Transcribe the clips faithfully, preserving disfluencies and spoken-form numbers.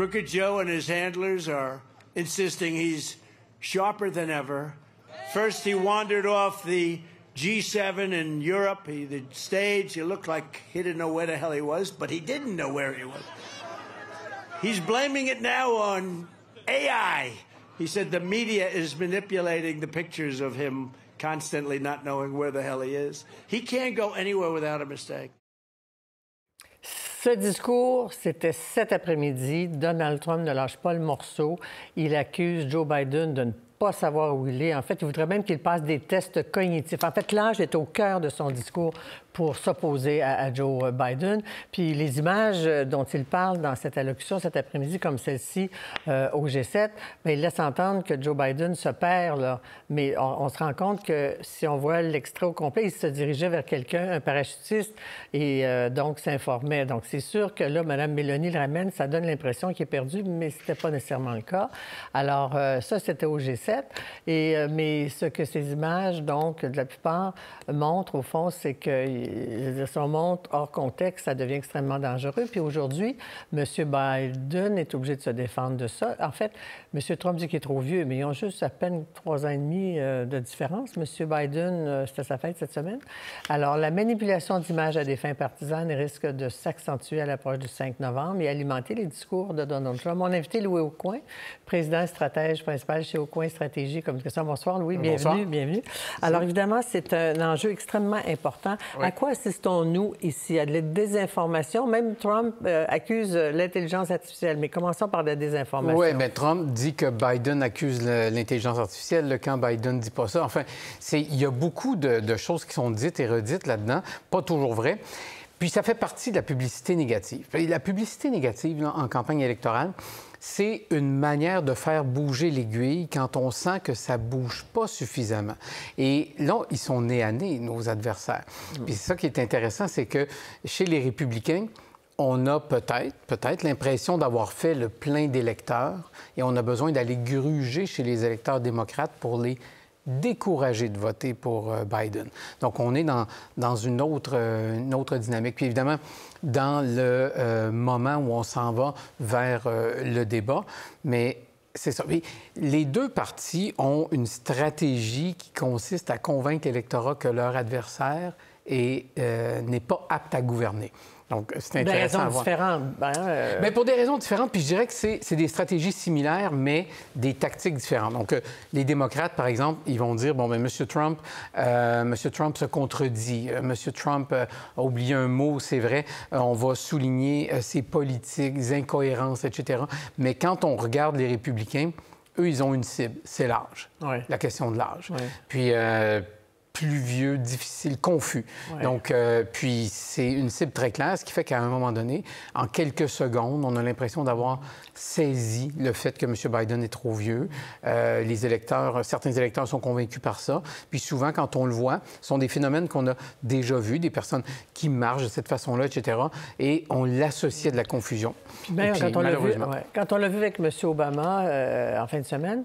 Crooked Joe and his handlers are insisting he's sharper than ever. First, he wandered off the G seven in Europe, he, the stage. He looked like he didn't know where the hell he was, but he didn't know where he was. He's blaming it now on A I. He said the media is manipulating the pictures of him constantly, not knowing where the hell he is. He can't go anywhere without a mistake. Ce discours, c'était cet après-midi. Donald Trump ne lâche pas le morceau. Il accuse Joe Biden de ne pas savoir où il est. En fait, il voudrait même qu'il passe des tests cognitifs. En fait, l'âge est au cœur de son discours pour s'opposer à Joe Biden. Puis les images dont il parle dans cette allocution cet après-midi, comme celle-ci euh, au G sept, bien, il laisse entendre que Joe Biden se perd, là. Mais on, on se rend compte que si on voit l'extrait au complet, il se dirigeait vers quelqu'un, un parachutiste, et euh, donc s'informait. Donc, c'est sûr que là, Mme Mélanie le ramène, ça donne l'impression qu'il est perdu, mais c'était pas nécessairement le cas. Alors, euh, ça, c'était au G sept. Et, euh, mais ce que ces images, donc, de la plupart, montrent, au fond, c'est que si on monte hors contexte, ça devient extrêmement dangereux. Puis aujourd'hui, M. Biden est obligé de se défendre de ça. En fait, M. Trump dit qu'il est trop vieux, mais ils ont juste à peine trois ans et demi de différence. M. Biden, c'était sa fête cette semaine. Alors, la manipulation d'images à des fins partisanes risque de s'accentuer à l'approche du cinq novembre et alimenter les discours de Donald Trump. Mon invité, Louis Aucoin, président stratège principal chez Aucoin Stratégie Communication. Bonsoir, Louis. Bonsoir. Bienvenue, bienvenue. Alors, évidemment, c'est un enjeu extrêmement important. Oui. À quoi assistons-nous ici? À de la désinformation? Même Trump euh, accuse l'intelligence artificielle, mais commençons par la désinformation. Oui, bien, Trump dit que Biden accuse l'intelligence artificielle. Le camp Biden ne dit pas ça. Enfin, il y a beaucoup de, de choses qui sont dites et redites là-dedans, pas toujours vraies. Puis ça fait partie de la publicité négative. La publicité négative, là, en campagne électorale, c'est une manière de faire bouger l'aiguille quand on sent que ça bouge pas suffisamment. Et là, ils sont nez à nez, nos adversaires. Mmh. Puis c'est ça qui est intéressant, c'est que chez les Républicains, on a peut-être, peut-être l'impression d'avoir fait le plein d'électeurs et on a besoin d'aller gruger chez les électeurs démocrates pour les découragés de voter pour Biden. Donc, on est dans, dans une, autre, une autre dynamique. Puis, évidemment, dans le euh, moment où on s'en va vers euh, le débat, mais c'est ça. Et les deux partis ont une stratégie qui consiste à convaincre l'électorat que leur adversaire est, euh, n'est pas apte à gouverner. Donc, c'est intéressant à voir. Des raisons différentes. Ben, euh... Bien, pour des raisons différentes, puis je dirais que c'est des stratégies similaires, mais des tactiques différentes. Donc, euh, les démocrates, par exemple, ils vont dire, bon, bien, M. Trump, euh, M. Trump se contredit. M. Trump euh, a oublié un mot, c'est vrai. Euh, on va souligner euh, ses politiques, ses incohérences, et cetera. Mais quand on regarde les républicains, eux, ils ont une cible, c'est l'âge. Ouais. La question de l'âge. Ouais. Puis... Euh, plus vieux, difficile, confus. Ouais. Donc, euh, puis c'est une cible très claire, ce qui fait qu'à un moment donné, en quelques secondes, on a l'impression d'avoir saisi le fait que M. Biden est trop vieux. Euh, les électeurs, certains électeurs sont convaincus par ça. Puis souvent, quand on le voit, ce sont des phénomènes qu'on a déjà vus, des personnes qui marchent de cette façon-là, et cetera. Et on l'associe à de la confusion. Bien, puis, quand on l'a vu, ouais. Quand on l'a vu avec M. Obama euh, en fin de semaine,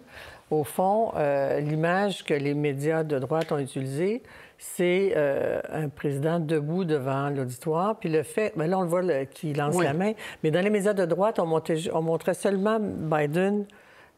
au fond, euh, l'image que les médias de droite ont utilisée, c'est euh, un président debout devant l'auditoire. Puis le fait... Bien là, on le voit le... qui lance oui. la main. Mais dans les médias de droite, on, montait... on montrait seulement Biden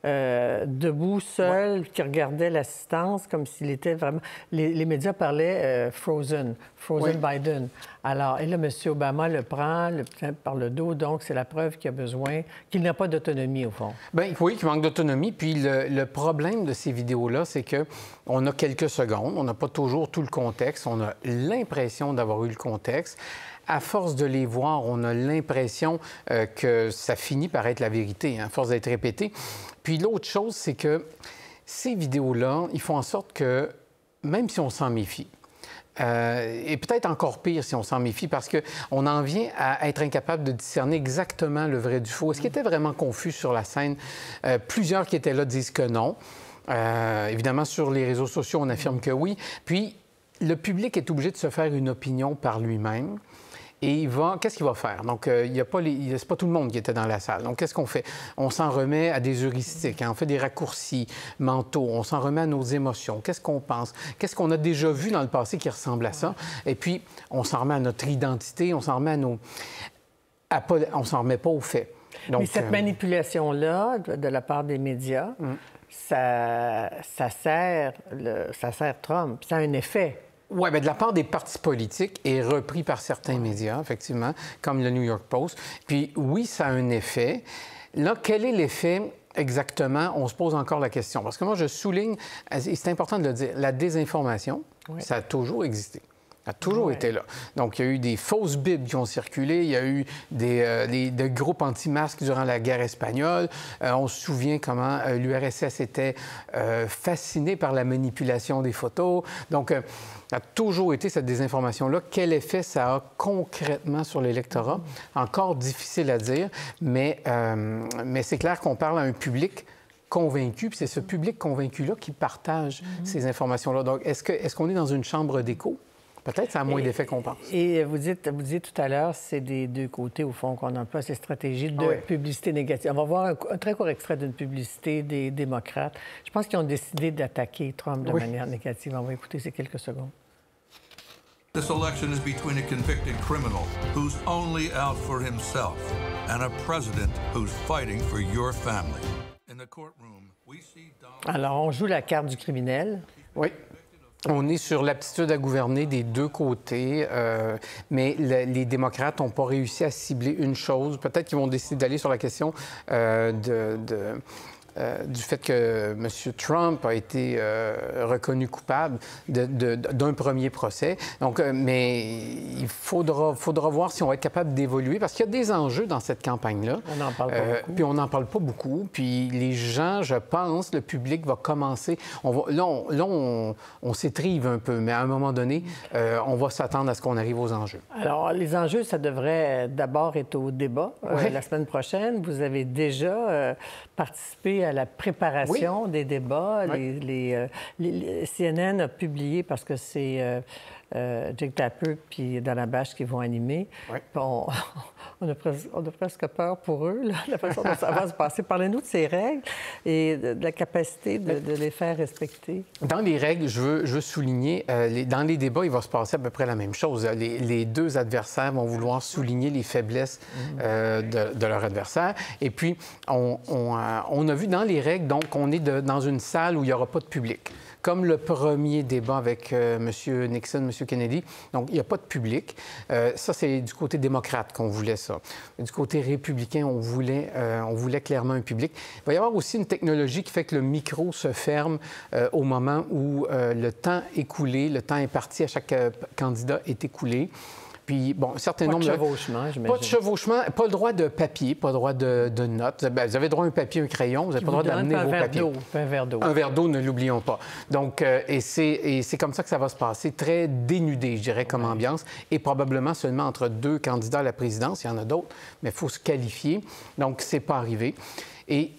euh, debout, seul, oui. qui regardait l'assistance comme s'il était vraiment... Les, les médias parlaient euh, « Frozen », « Frozen oui. Biden ». Alors, et là, M. Obama le prend le, par le dos, donc c'est la preuve qu'il a besoin, qu'il n'a pas d'autonomie, au fond. Bien, oui, qu'il manque d'autonomie. Puis le, le problème de ces vidéos-là, c'est qu'on a quelques secondes, on n'a pas toujours tout le contexte, on a l'impression d'avoir eu le contexte. À force de les voir, on a l'impression euh, que ça finit par être la vérité, hein, à force d'être répété. Puis l'autre chose, c'est que ces vidéos-là, ils font en sorte que, même si on s'en méfie, Euh, et peut-être encore pire si on s'en méfie, parce qu'on en vient à être incapable de discerner exactement le vrai du faux. Ce qui était vraiment confus sur la scène, euh, plusieurs qui étaient là disent que non. Euh, évidemment, sur les réseaux sociaux, on affirme que oui. Puis, le public est obligé de se faire une opinion par lui-même. Et il va... qu'est-ce qu'il va faire? Donc, euh, il y a pas les... c'est pas tout le monde qui était dans la salle. Donc, qu'est-ce qu'on fait? On s'en remet à des heuristiques, hein? On fait des raccourcis mentaux, on s'en remet à nos émotions. Qu'est-ce qu'on pense? Qu'est-ce qu'on a déjà vu dans le passé qui ressemble à ça? Et puis, on s'en remet à notre identité, on s'en remet à nos... À pas... on s'en remet pas aux faits. Donc, mais cette euh... manipulation-là, de, de la part des médias, mm. ça, ça, sert le, ça sert Trump. Ça a un effet. Oui, bien, de la part des partis politiques est repris par certains médias, effectivement, comme le New York Post. Puis oui, ça a un effet. Là, quel est l'effet exactement? On se pose encore la question. Parce que moi, je souligne, et c'est important de le dire, la désinformation, oui. ça a toujours existé. a toujours ouais. été là. Donc, il y a eu des fausses bibles qui ont circulé, il y a eu des, euh, des, des groupes anti-masques durant la guerre espagnole. Euh, on se souvient comment euh, l'U R S S était euh, fasciné par la manipulation des photos. Donc, euh, a toujours été cette désinformation-là. Quel effet ça a concrètement sur l'électorat? Encore difficile à dire, mais, euh, mais c'est clair qu'on parle à un public convaincu, puis c'est ce public convaincu-là qui partage mm-hmm. ces informations-là. Donc, est-ce que, est-ce qu'on est dans une chambre d'écho? Peut-être ça a moins d'effet qu'on pense. Et vous dites, vous dites tout à l'heure, c'est des deux côtés, au fond, qu'on emploie ces stratégies de oui. publicité négative. On va voir un, un très court extrait d'une publicité des démocrates. Je pense qu'ils ont décidé d'attaquer Trump de oui. manière négative. On va écouter ces quelques secondes. This election is between a convicted criminal who's only out for himself and a president who's fighting for your family. In the courtroom, we see Donald... Alors, on joue la carte du criminel. Oui. On est sur l'aptitude à gouverner des deux côtés, euh, mais le, les démocrates n'ont pas réussi à cibler une chose. Peut-être qu'ils vont décider d'aller sur la question euh, de, de, euh, du fait que M. Trump a été euh, reconnu coupable de, de, d'un premier procès. Donc, euh, mais il faudra, faudra voir si on va être capable d'évoluer, parce qu'il y a des enjeux dans cette campagne-là. On n'en parle pas euh, beaucoup. Puis on n'en parle pas beaucoup. Puis les gens, je pense, le public va commencer... On va... Là, on, là, on, on s'étrive un peu, mais à un moment donné, euh, on va s'attendre à ce qu'on arrive aux enjeux. Alors, les enjeux, ça devrait d'abord être au débat ouais. euh, la semaine prochaine. Vous avez déjà euh, participé à la préparation oui. des débats. Oui. Les, les, euh, les, les C N N a publié, parce que c'est... Euh... Euh, Jake Tapper puis Dana Bash qui vont animer. Oui. Bon, on a, pres- on a presque peur pour eux, là, la façon dont ça va se passer. Parlez-nous de ces règles et de la capacité de, de les faire respecter. Dans les règles, je veux, je veux souligner, euh, les, dans les débats, il va se passer à peu près la même chose. Les, les deux adversaires vont vouloir souligner les faiblesses euh, de, de leur adversaire. Et puis, on, on, a, on a vu dans les règles, donc, on est de, dans une salle où il n'y aura pas de public. Comme le premier débat avec euh, M. Nixon, M. Kennedy. Donc, il n'y a pas de public. Euh, ça, c'est du côté démocrate qu'on voulait ça. Du côté républicain, on voulait, euh, on voulait clairement un public. Il va y avoir aussi une technologie qui fait que le micro se ferme euh, au moment où euh, le temps écoulé, le temps imparti à chaque euh, candidat est écoulé. Puis, bon, un certain pas nombre de... Pas de chevauchement, j'imagine. Pas de chevauchement, pas le droit de papier, pas le droit de, de notes. Bien, vous avez droit à un papier, un crayon, vous n'avez pas le droit d'amener vos papiers. Un verre d'eau. Un verre d'eau, ne l'oublions pas. Donc, euh, et, c'est, et c'est comme ça que ça va se passer. Très dénudé, je dirais, comme ambiance. Et probablement seulement entre deux candidats à la présidence. Il y en a d'autres, mais il faut se qualifier. Donc, c'est pas arrivé. Et...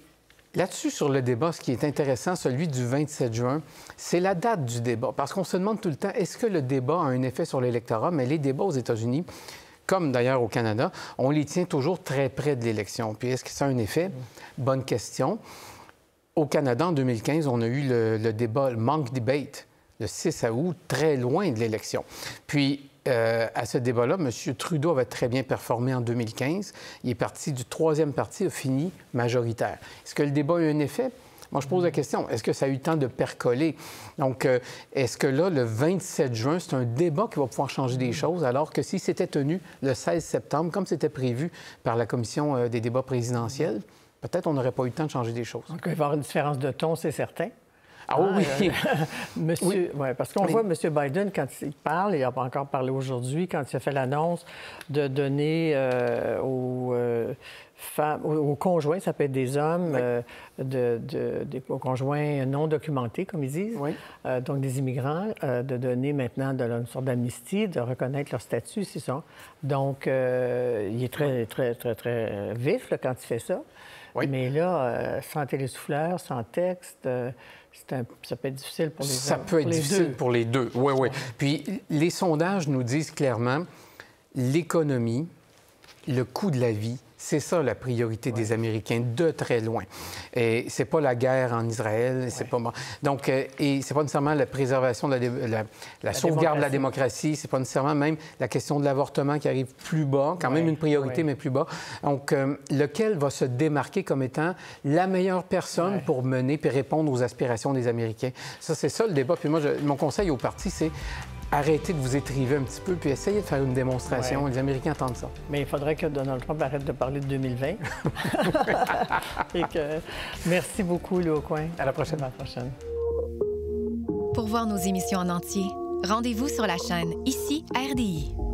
Là-dessus, sur le débat, ce qui est intéressant, celui du vingt-sept juin, c'est la date du débat. Parce qu'on se demande tout le temps, est-ce que le débat a un effet sur l'électorat? Mais les débats aux États-Unis, comme d'ailleurs au Canada, on les tient toujours très près de l'élection. Puis est-ce que ça a un effet? Bonne question. Au Canada, en deux mille quinze, on a eu le, le débat, le Monk Debate, le six août, très loin de l'élection. Puis... Euh, à ce débat-là, M. Trudeau avait très bien performé en deux mille quinze. Il est parti du troisième parti, a fini majoritaire. Est-ce que le débat a eu un effet? Moi, je pose la question. Est-ce que ça a eu le temps de percoler? Donc, euh, est-ce que là, le vingt-sept juin, c'est un débat qui va pouvoir changer des choses, alors que si c'était tenu le seize septembre, comme c'était prévu par la Commission des débats présidentiels, peut-être on n'aurait pas eu le temps de changer des choses. Donc, il va y avoir une différence de ton, c'est certain. Ah oui, oui. Monsieur, oui. Ouais, parce qu'on oui. voit M. Biden, quand il parle, il n'a pas encore parlé aujourd'hui, quand il a fait l'annonce de donner euh, aux euh, femmes, aux, aux conjoints, ça peut être des hommes, oui. euh, de, de, des, aux conjoints non documentés, comme ils disent, oui. euh, donc des immigrants, euh, de donner maintenant de, une sorte d'amnistie, de reconnaître leur statut, c'est ça. Donc, euh, il est très, très, très, très vif là, quand il fait ça. Oui. Mais là, euh, sans télésouffleur, sans texte... Euh, C'est un... Ça peut être difficile pour les deux. Ça peut être difficile pour les deux, oui, oui. Puis les sondages nous disent clairement l'économie, le coût de la vie, C'est ça la priorité ouais. des Américains, de très loin. Et c'est pas la guerre en Israël, c'est ouais. pas... Donc, euh, et c'est pas nécessairement la préservation, de la, dé... la, la, la sauvegarde de la démocratie, c'est pas nécessairement même la question de l'avortement qui arrive plus bas, quand ouais. même une priorité, ouais. mais plus bas. Donc, euh, lequel va se démarquer comme étant la meilleure personne ouais. pour mener puis répondre aux aspirations des Américains? Ça, c'est ça le débat. Puis moi, je... mon conseil au parti, c'est... arrêtez de vous étriver un petit peu, puis essayez de faire une démonstration. Ouais. Les Américains entendent ça. Mais il faudrait que Donald Trump arrête de parler de deux mille vingt. Et que... Merci beaucoup, Louis Aucoin. À la prochaine. À la prochaine. Pour voir nos émissions en entier, rendez-vous sur la chaîne Ici R D I.